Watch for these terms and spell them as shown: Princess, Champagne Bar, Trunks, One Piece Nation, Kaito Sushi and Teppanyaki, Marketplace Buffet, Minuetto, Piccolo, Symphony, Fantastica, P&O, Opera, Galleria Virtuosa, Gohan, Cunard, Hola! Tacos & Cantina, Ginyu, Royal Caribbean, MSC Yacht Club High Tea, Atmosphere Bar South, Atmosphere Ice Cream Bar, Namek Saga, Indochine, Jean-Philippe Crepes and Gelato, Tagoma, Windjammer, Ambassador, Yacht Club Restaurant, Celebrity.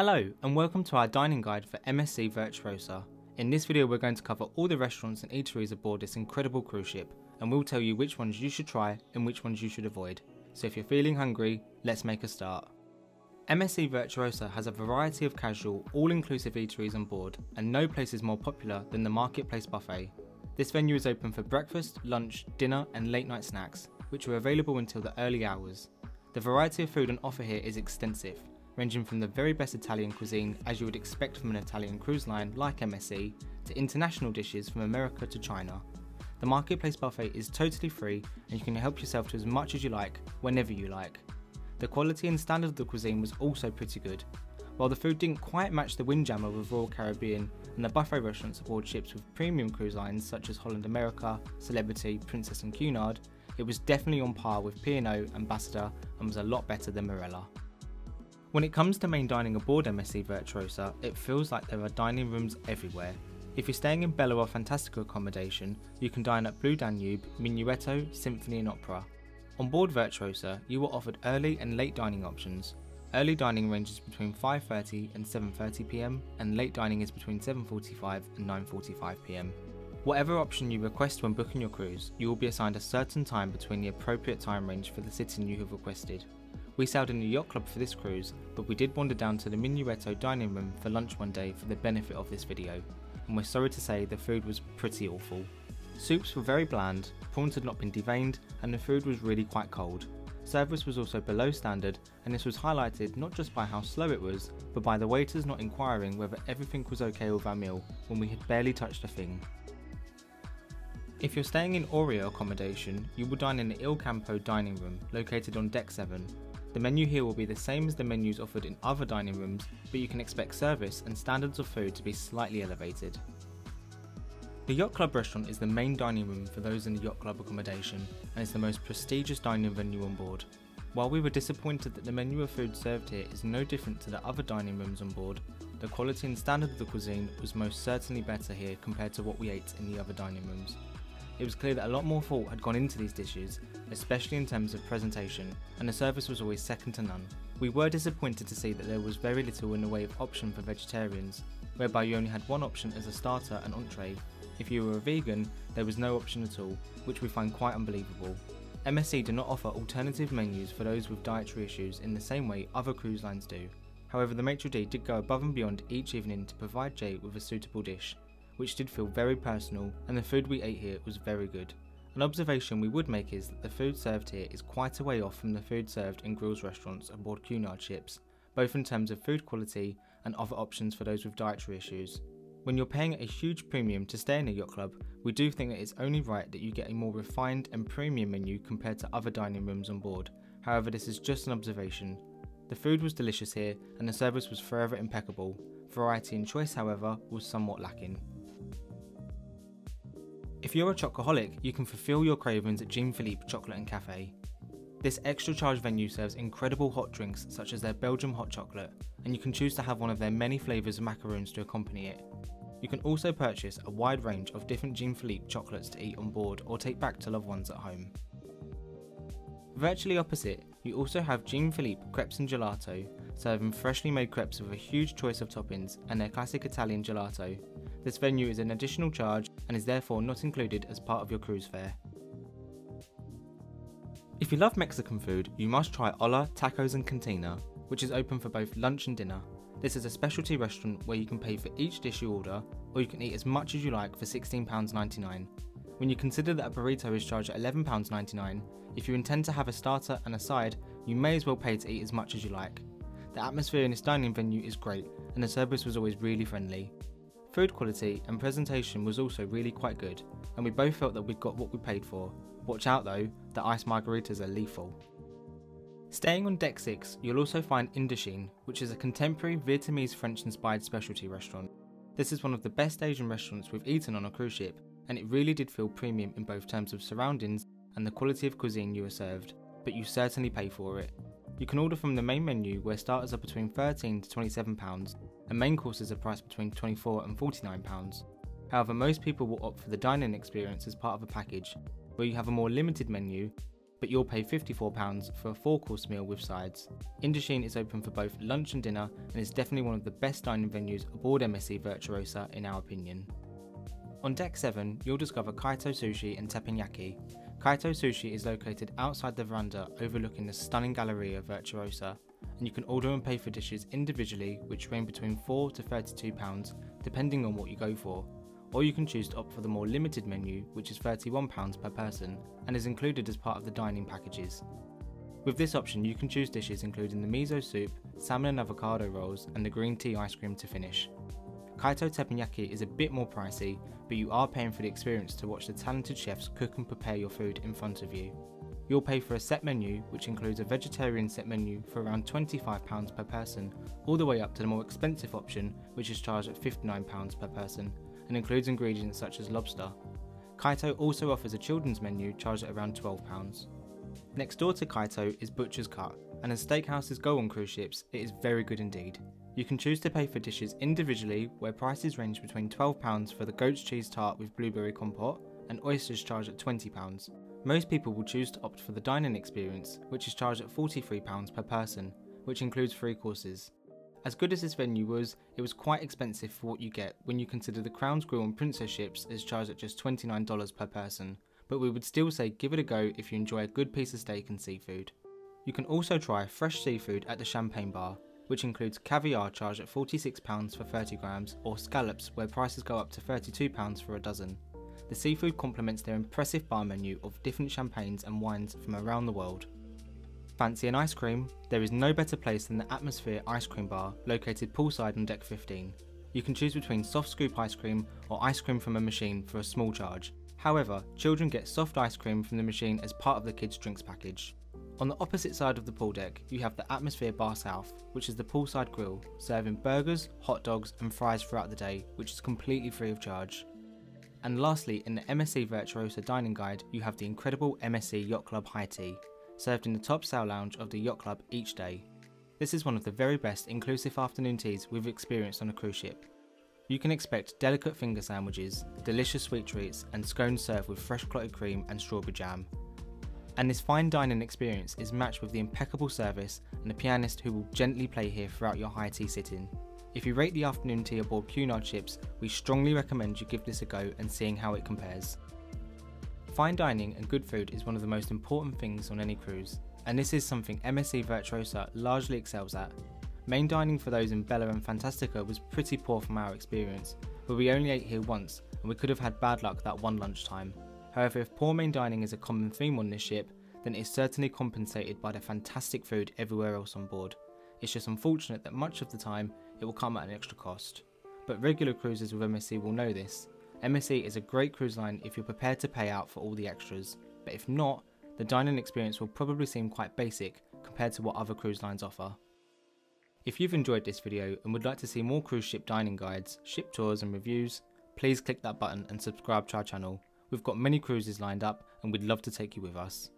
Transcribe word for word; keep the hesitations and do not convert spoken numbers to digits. Hello and welcome to our dining guide for M S C Virtuosa. In this video we're going to cover all the restaurants and eateries aboard this incredible cruise ship, and we'll tell you which ones you should try and which ones you should avoid. So if you're feeling hungry, let's make a start. M S C Virtuosa has a variety of casual, all-inclusive eateries on board, and no place is more popular than the Marketplace Buffet. This venue is open for breakfast, lunch, dinner and late night snacks, which are available until the early hours. The variety of food on offer here is extensive, ranging from the very best Italian cuisine, as you would expect from an Italian cruise line like M S C, to international dishes from America to China. The Marketplace Buffet is totally free and you can help yourself to as much as you like, whenever you like. The quality and standard of the cuisine was also pretty good. While the food didn't quite match the Windjammer with Royal Caribbean and the buffet restaurants aboard ships with premium cruise lines such as Holland America, Celebrity, Princess and Cunard, it was definitely on par with P and O, Ambassador, and was a lot better than Marella. When it comes to main dining aboard M S C Virtuosa, it feels like there are dining rooms everywhere. If you're staying in Bella or Fantastical accommodation, you can dine at Blue Danube, Minuetto, Symphony and Opera. On board Virtuosa, you are offered early and late dining options. Early dining ranges between five thirty and seven thirty p m, and late dining is between seven forty-five and nine forty-five p m. Whatever option you request when booking your cruise, you will be assigned a certain time between the appropriate time range for the sitting you have requested. We sailed in the Yacht Club for this cruise, but we did wander down to the Minuetto dining room for lunch one day for the benefit of this video, and we're sorry to say the food was pretty awful. Soups were very bland, prawns had not been deveined, and the food was really quite cold. Service was also below standard, and this was highlighted not just by how slow it was, but by the waiters not inquiring whether everything was okay with our meal when we had barely touched a thing. If you're staying in Oreo accommodation, you will dine in the Il Campo dining room, located on deck seven. The menu here will be the same as the menus offered in other dining rooms, but you can expect service and standards of food to be slightly elevated. The Yacht Club Restaurant is the main dining room for those in the Yacht Club accommodation, and is the most prestigious dining venue on board. While we were disappointed that the menu of food served here is no different to the other dining rooms on board, the quality and standard of the cuisine was most certainly better here compared to what we ate in the other dining rooms. It was clear that a lot more thought had gone into these dishes, especially in terms of presentation, and the service was always second to none. We were disappointed to see that there was very little in the way of option for vegetarians, whereby you only had one option as a starter and entree. If you were a vegan, there was no option at all, which we find quite unbelievable. M S C do not offer alternative menus for those with dietary issues in the same way other cruise lines do. However, the maitre d' did go above and beyond each evening to provide Jay with a suitable dish, which did feel very personal, and the food we ate here was very good. An observation we would make is that the food served here is quite a way off from the food served in grills restaurants aboard Cunard ships, both in terms of food quality and other options for those with dietary issues. When you're paying a huge premium to stay in a yacht club, we do think that it's only right that you get a more refined and premium menu compared to other dining rooms on board. However, this is just an observation. The food was delicious here, and the service was forever impeccable. Variety and choice, however, was somewhat lacking. If you're a chocoholic, you can fulfill your cravings at Jean-Philippe Chocolate and Café. This extra charge venue serves incredible hot drinks such as their Belgium hot chocolate, and you can choose to have one of their many flavours of macaroons to accompany it. You can also purchase a wide range of different Jean-Philippe chocolates to eat on board or take back to loved ones at home. Virtually opposite, you also have Jean-Philippe Crepes and Gelato, serving freshly made crepes with a huge choice of toppings and their classic Italian gelato. This venue is an additional charge and is therefore not included as part of your cruise fare. If you love Mexican food, you must try Hola! Tacos and Cantina, which is open for both lunch and dinner. This is a specialty restaurant where you can pay for each dish you order, or you can eat as much as you like for sixteen pounds ninety-nine. When you consider that a burrito is charged at eleven pounds ninety-nine, if you intend to have a starter and a side, you may as well pay to eat as much as you like. The atmosphere in this dining venue is great, and the service was always really friendly. Food quality and presentation was also really quite good, and we both felt that we got what we paid for. Watch out though, the iced margaritas are lethal. Staying on deck six, you'll also find Indochine, which is a contemporary Vietnamese French inspired specialty restaurant. This is one of the best Asian restaurants we've eaten on a cruise ship, and it really did feel premium in both terms of surroundings and the quality of cuisine you were served, but you certainly pay for it. You can order from the main menu where starters are between thirteen to twenty-seven pounds, and main courses are priced between twenty-four and forty-nine pounds. However, most people will opt for the dine-in experience as part of a package, where you have a more limited menu, but you'll pay fifty-four pounds for a four-course meal with sides. Indochine is open for both lunch and dinner and is definitely one of the best dining venues aboard M S C Virtuosa in our opinion. On deck seven, you'll discover Kaito Sushi and Teppanyaki. Kaito Sushi is located outside the veranda overlooking the stunning Galleria Virtuosa, and you can order and pay for dishes individually, which range between four to thirty-two pounds depending on what you go for, or you can choose to opt for the more limited menu, which is thirty-one pounds per person and is included as part of the dining packages. With this option you can choose dishes including the miso soup, salmon and avocado rolls and the green tea ice cream to finish. Kaito Teppanyaki is a bit more pricey, but you are paying for the experience to watch the talented chefs cook and prepare your food in front of you. You'll pay for a set menu, which includes a vegetarian set menu for around twenty-five pounds per person, all the way up to the more expensive option, which is charged at fifty-nine pounds per person, and includes ingredients such as lobster. Kaito also offers a children's menu charged at around twelve pounds. Next door to Kaito is Butcher's Cut, and as steakhouses go on cruise ships, it is very good indeed. You can choose to pay for dishes individually, where prices range between twelve pounds for the goat's cheese tart with blueberry compote, and oysters charged at twenty pounds. Most people will choose to opt for the dining experience, which is charged at forty-three pounds per person, which includes three courses. As good as this venue was, it was quite expensive for what you get when you consider the Crown's Grill and Princess ships is charged at just twenty-nine dollars per person, but we would still say give it a go if you enjoy a good piece of steak and seafood. You can also try fresh seafood at the Champagne Bar, which includes caviar charged at forty-six pounds for thirty grams, or scallops where prices go up to thirty-two pounds for a dozen. The seafood complements their impressive bar menu of different champagnes and wines from around the world. Fancy an ice cream? There is no better place than the Atmosphere Ice Cream Bar, located poolside on deck fifteen. You can choose between soft scoop ice cream or ice cream from a machine for a small charge. However, children get soft ice cream from the machine as part of the kids' drinks package. On the opposite side of the pool deck, you have the Atmosphere Bar South, which is the poolside grill, serving burgers, hot dogs and fries throughout the day, which is completely free of charge. And lastly, in the M S C Virtuosa Dining Guide, you have the incredible M S C Yacht Club High Tea, served in the top sail lounge of the Yacht Club each day. This is one of the very best inclusive afternoon teas we've experienced on a cruise ship. You can expect delicate finger sandwiches, delicious sweet treats and scones served with fresh clotted cream and strawberry jam. And this fine dining experience is matched with the impeccable service and a pianist who will gently play here throughout your high tea sitting. If you rate the afternoon tea aboard Cunard ships, we strongly recommend you give this a go and seeing how it compares. Fine dining and good food is one of the most important things on any cruise, and this is something M S C Virtuosa largely excels at. Main dining for those in Bella and Fantastica was pretty poor from our experience, but we only ate here once and we could have had bad luck that one lunchtime. However, if poor main dining is a common theme on this ship, then it is certainly compensated by the fantastic food everywhere else on board. It's just unfortunate that much of the time it will come at an extra cost. But regular cruisers with M S C will know this. M S C is a great cruise line if you're prepared to pay out for all the extras, but if not, the dining experience will probably seem quite basic compared to what other cruise lines offer. If you've enjoyed this video and would like to see more cruise ship dining guides, ship tours and reviews, please click that button and subscribe to our channel. We've got many cruises lined up and we'd love to take you with us.